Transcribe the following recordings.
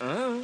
Huh?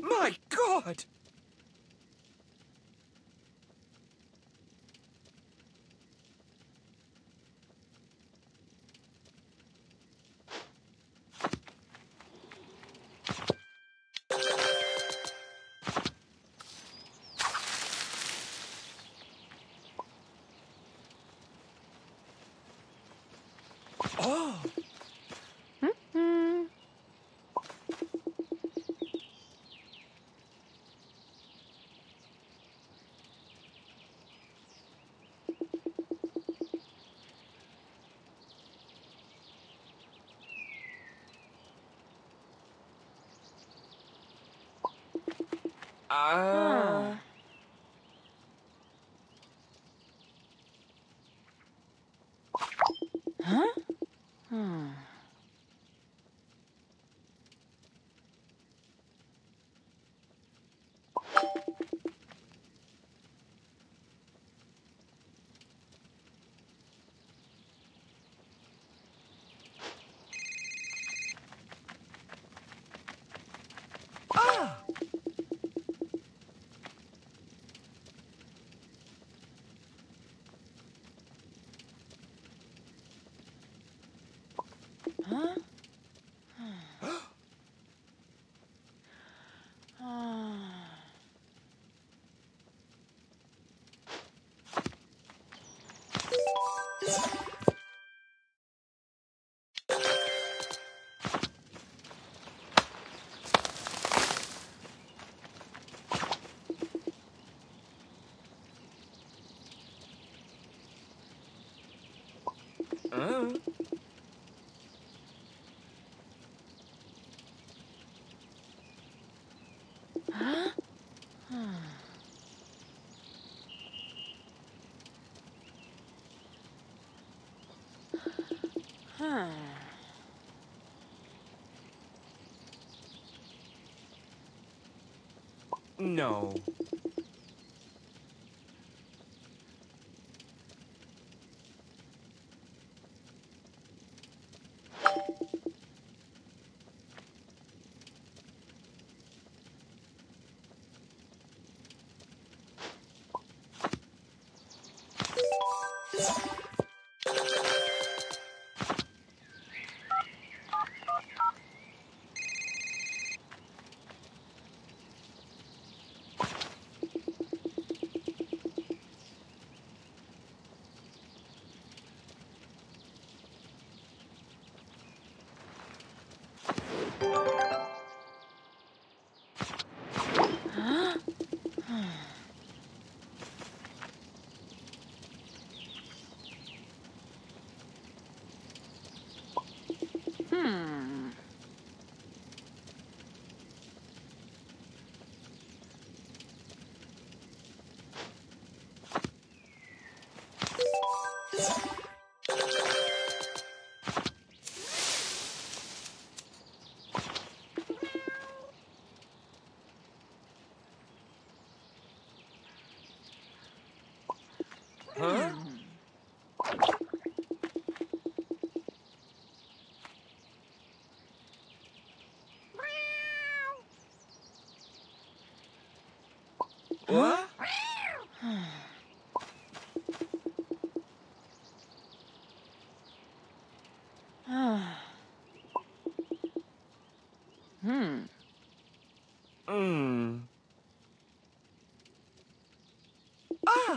My God! Ah. Huh? Hmm. Huh? Huh. No. Huh? What? Ah! Huh?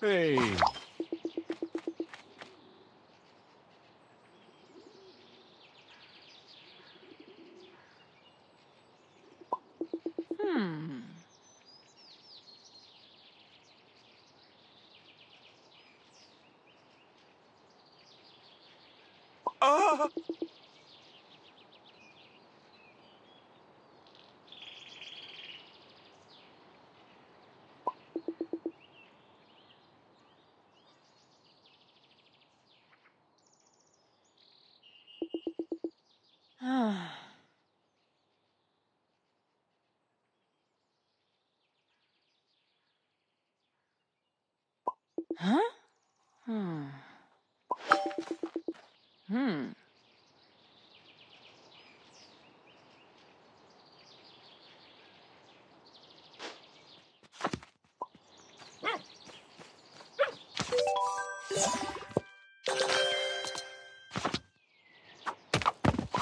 Hey! Ah! Huh?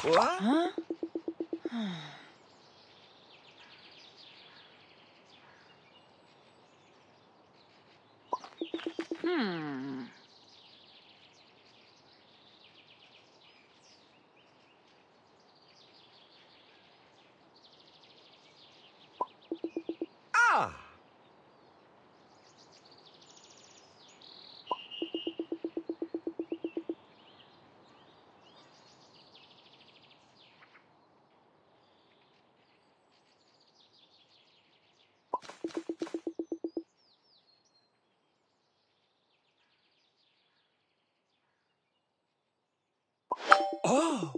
What? Huh? Ah! Oh!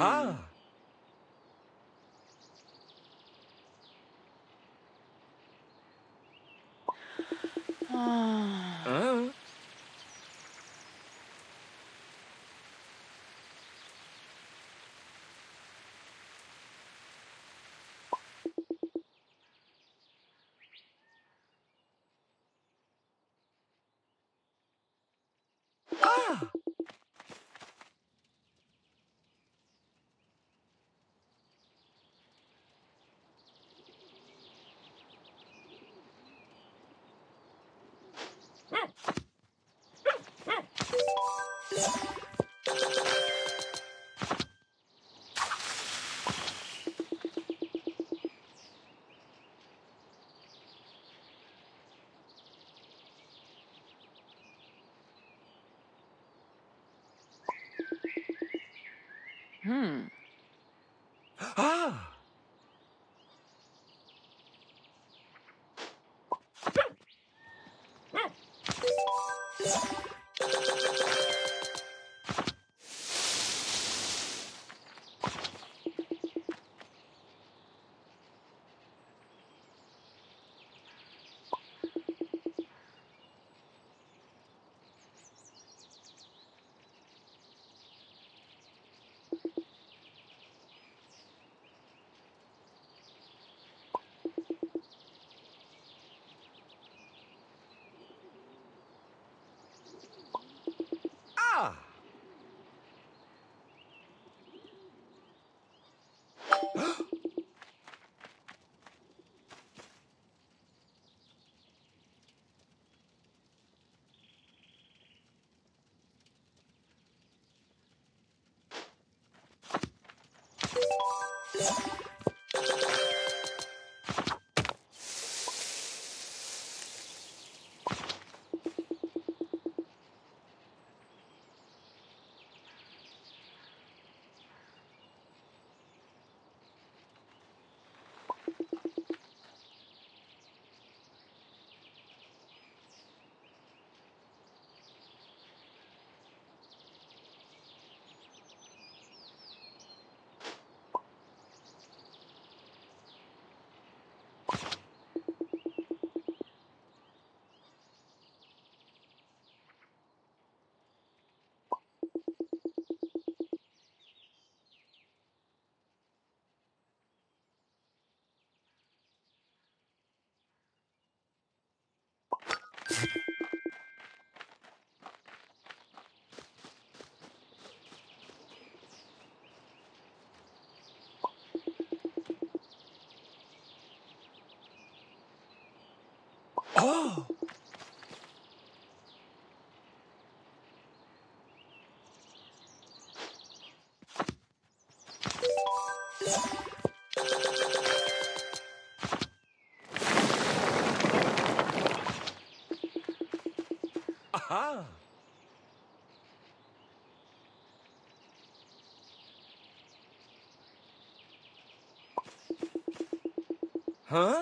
Ah. Ah! Oh! Aha! Huh?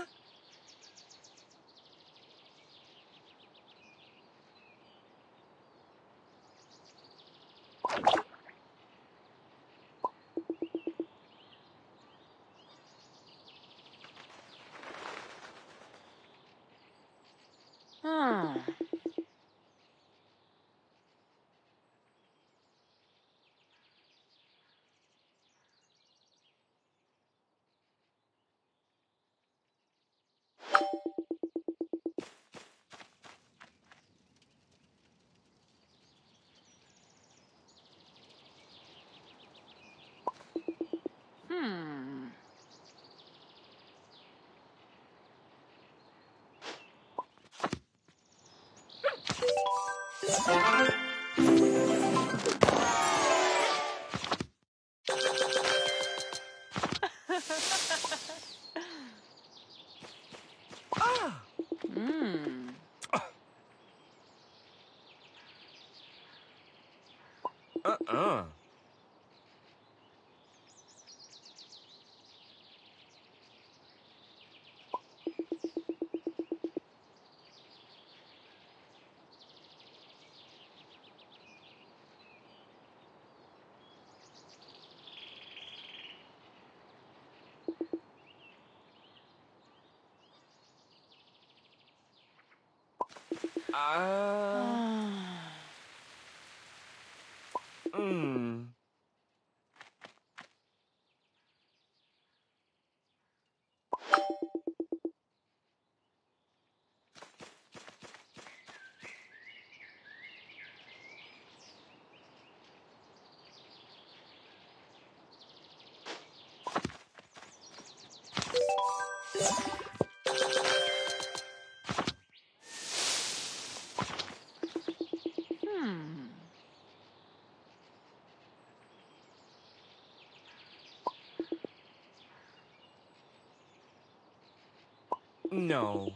No.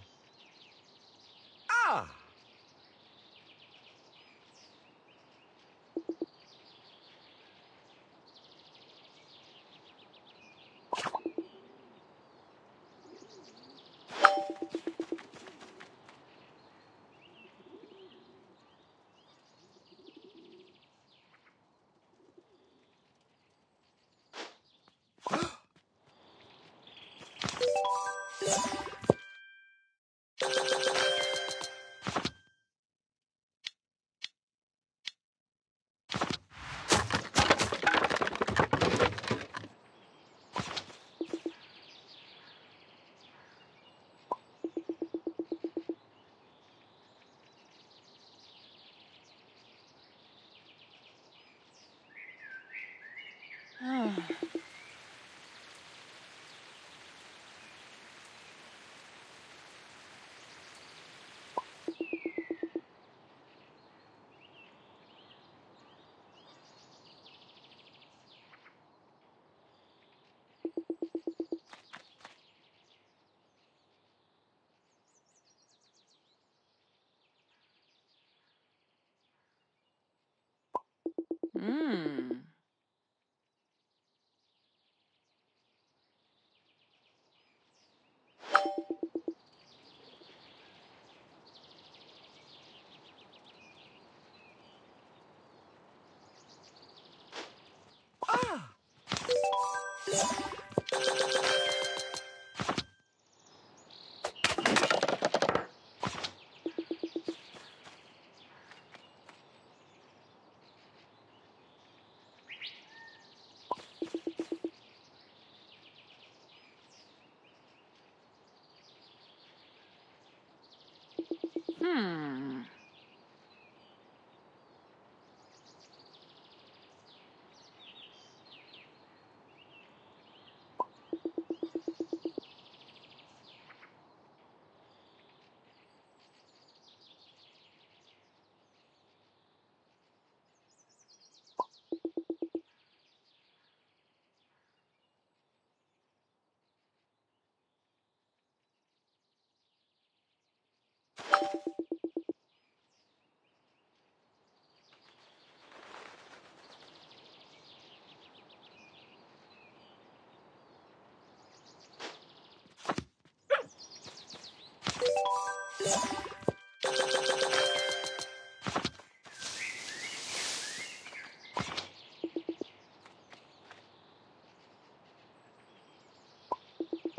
Ah! Ah!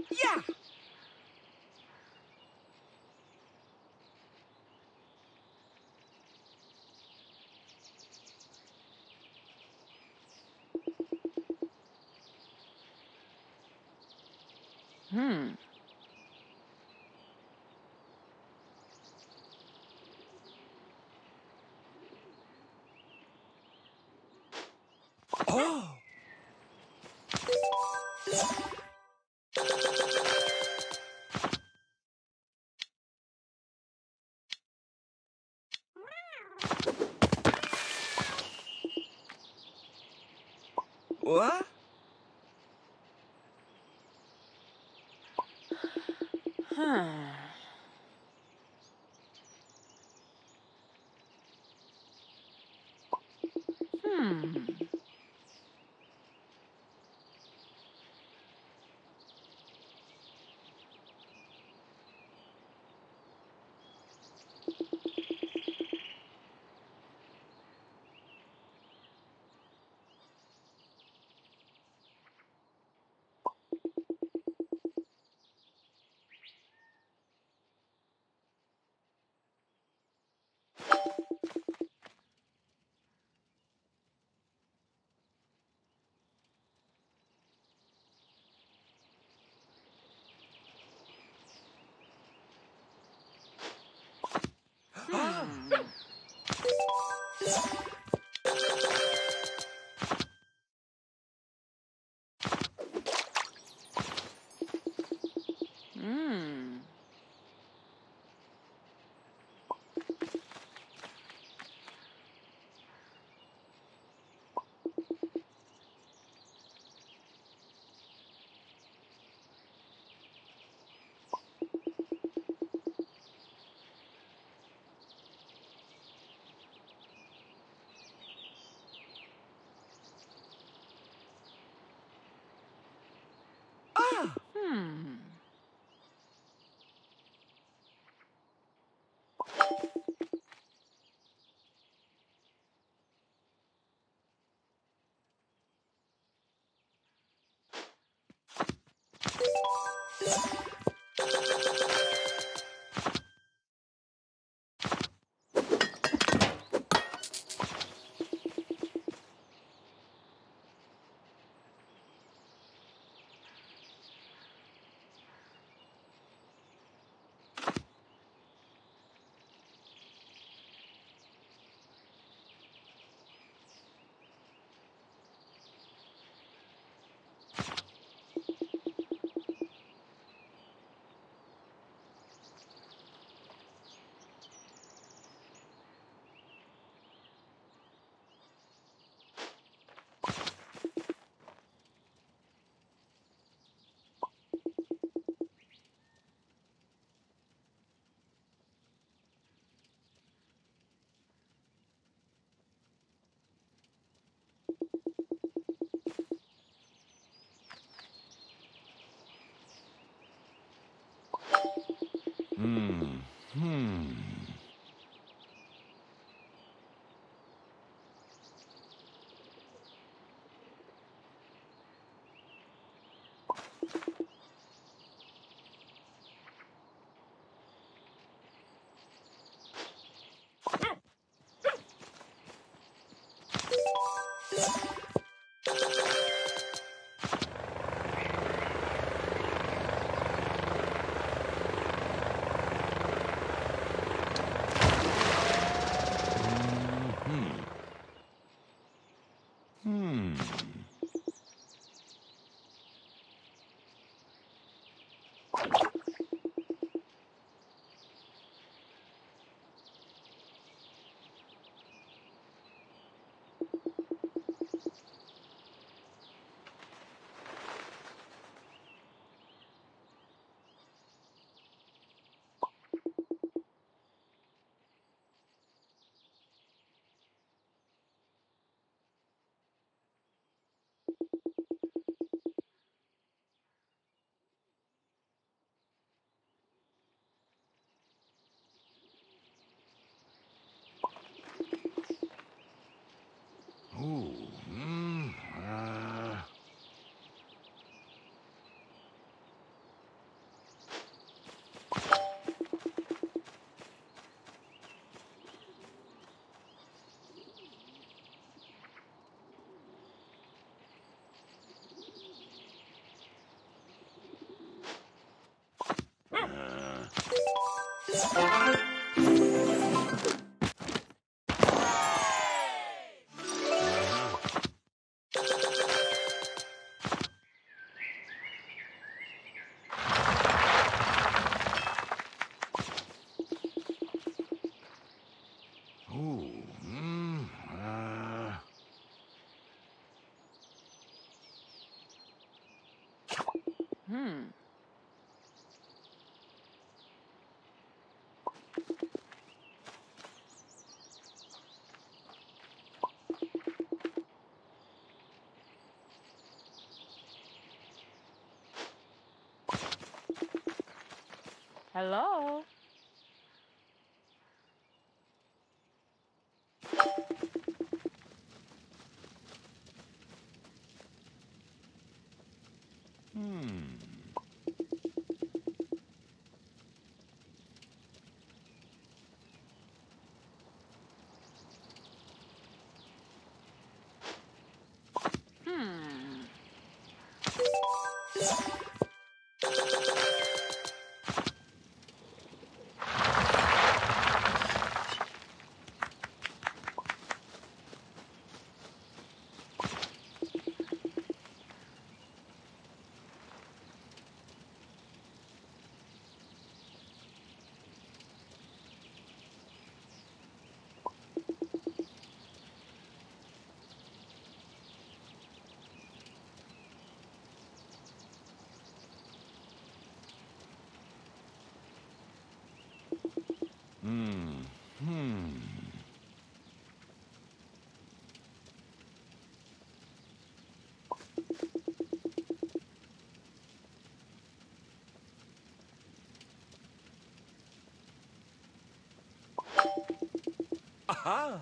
Yeah! Oh! What? Hello? Aha!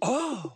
Oh!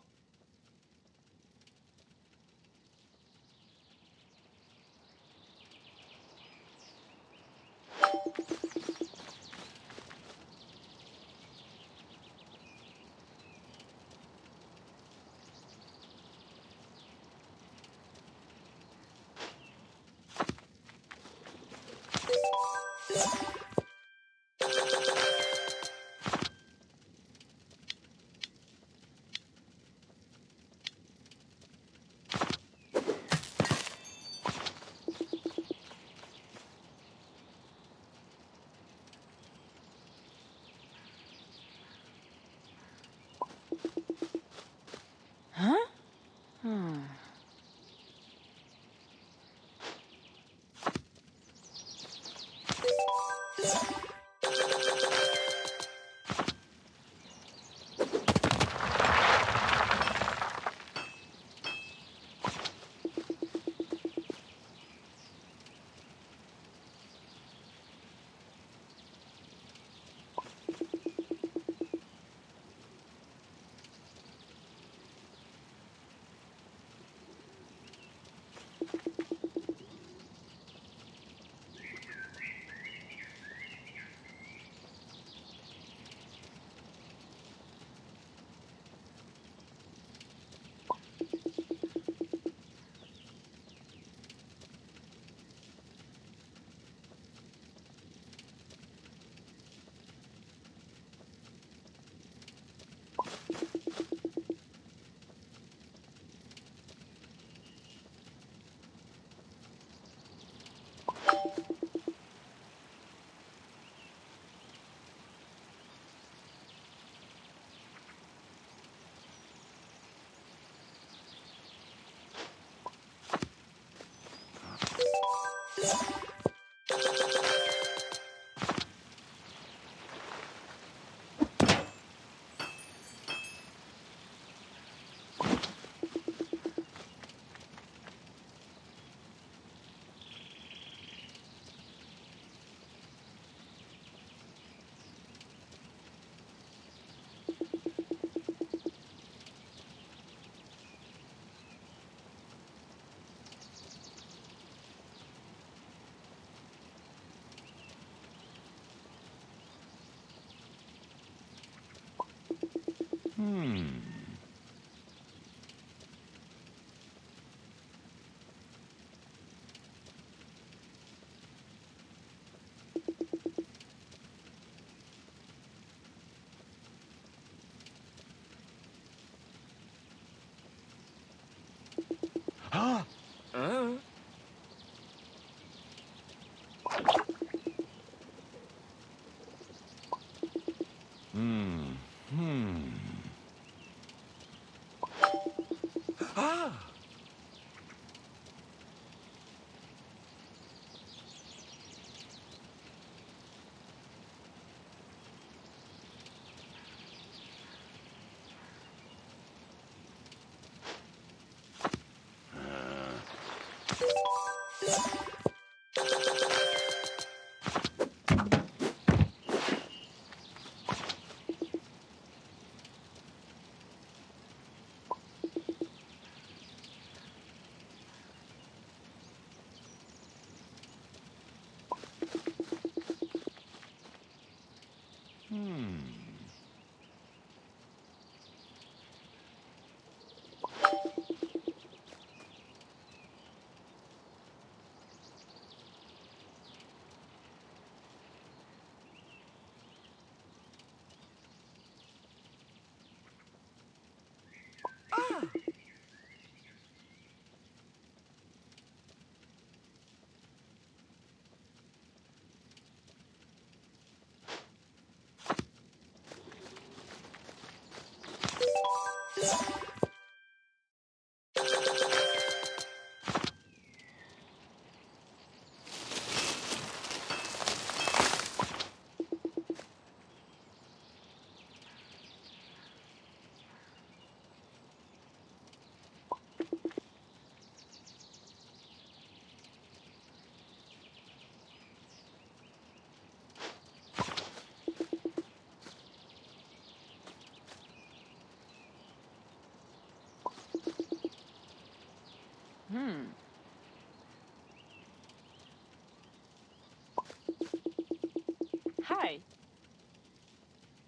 Hi.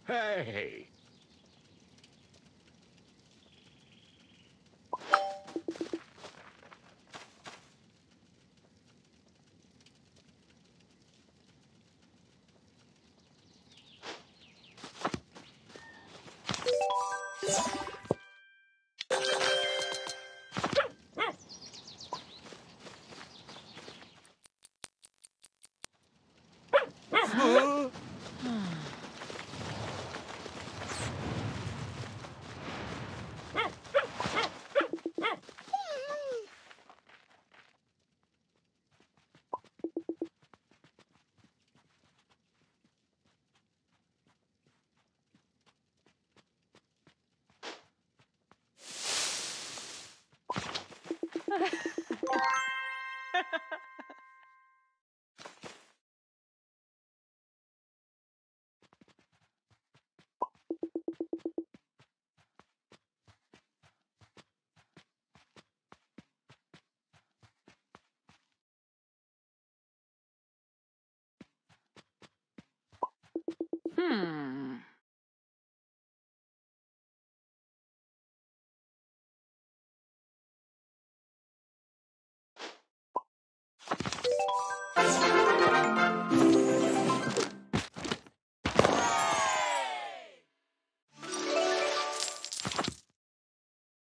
Hey.